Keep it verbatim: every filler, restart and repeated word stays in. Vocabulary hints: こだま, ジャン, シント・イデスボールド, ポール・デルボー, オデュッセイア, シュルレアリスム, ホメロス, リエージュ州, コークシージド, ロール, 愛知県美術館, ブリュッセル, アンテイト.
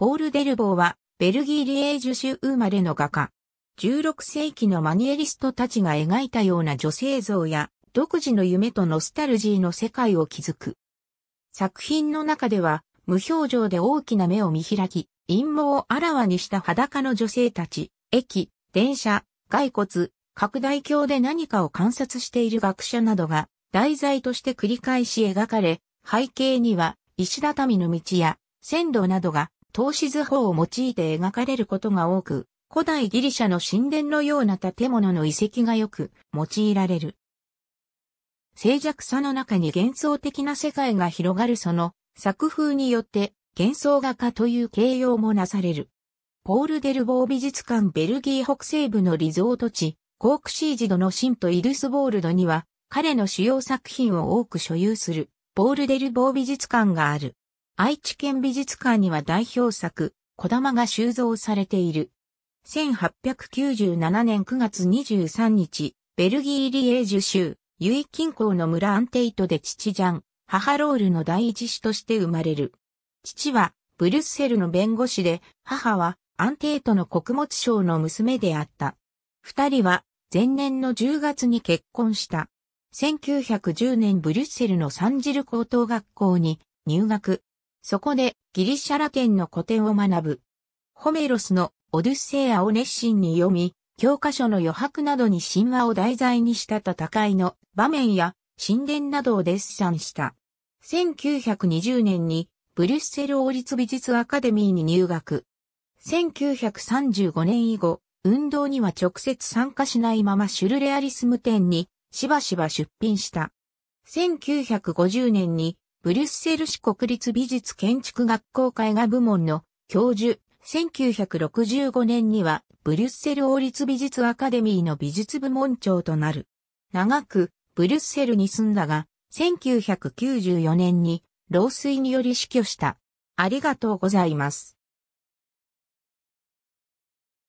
ポール・デルボーは、ベルギー・リエージュ州生まれの画家。じゅうろく世紀のマニエリストたちが描いたような女性像や、独自の夢とノスタルジーの世界を築く。作品の中では、無表情で大きな目を見開き、陰謀をあらわにした裸の女性たち、駅、電車、骸骨、拡大鏡で何かを観察している学者などが、題材として繰り返し描かれ、背景には、石畳の道や、線路などが、透視図法を用いて描かれることが多く、古代ギリシャの神殿のような建物の遺跡がよく用いられる。静寂さの中に幻想的な世界が広がるその作風によって幻想画家という形容もなされる。ポール・デルボー美術館ベルギー北西部のリゾート地、コークシージドのシント・イデスボールドには彼の主要作品を多く所有するポール・デルボー美術館がある。愛知県美術館には代表作、こだまが収蔵されている。せんはっぴゃくきゅうじゅうななねんくがつにじゅうさんにち、ベルギー・リエージュ州、ユイ近郊の村アンテイトで父ジャン、母ロールの第一子として生まれる。父はブリュッセルの弁護士で、母はアンテイトの穀物商の娘であった。二人は前年のじゅうがつに結婚した。せんきゅうひゃくじゅうねんブリュッセルのサンジル高等学校に入学。そこでギリシャラテンの古典を学ぶ。ホメロスのオデュッセイアを熱心に読み、教科書の余白などに神話を題材にした戦いの場面や神殿などをデッサンした。せんきゅうひゃくにじゅうねんにブリュッセル王立美術アカデミーに入学。せんきゅうひゃくさんじゅうごねん以後、運動には直接参加しないままシュルレアリスム展にしばしば出品した。せんきゅうひゃくごじゅうねんにブリュッセル市国立美術建築学校絵画部門の教授。せんきゅうひゃくろくじゅうごねんにはブリュッセル王立美術アカデミーの美術部門長となる。長くブリュッセルに住んだが、せんきゅうひゃくきゅうじゅうよねんに老衰により死去した。ありがとうございます。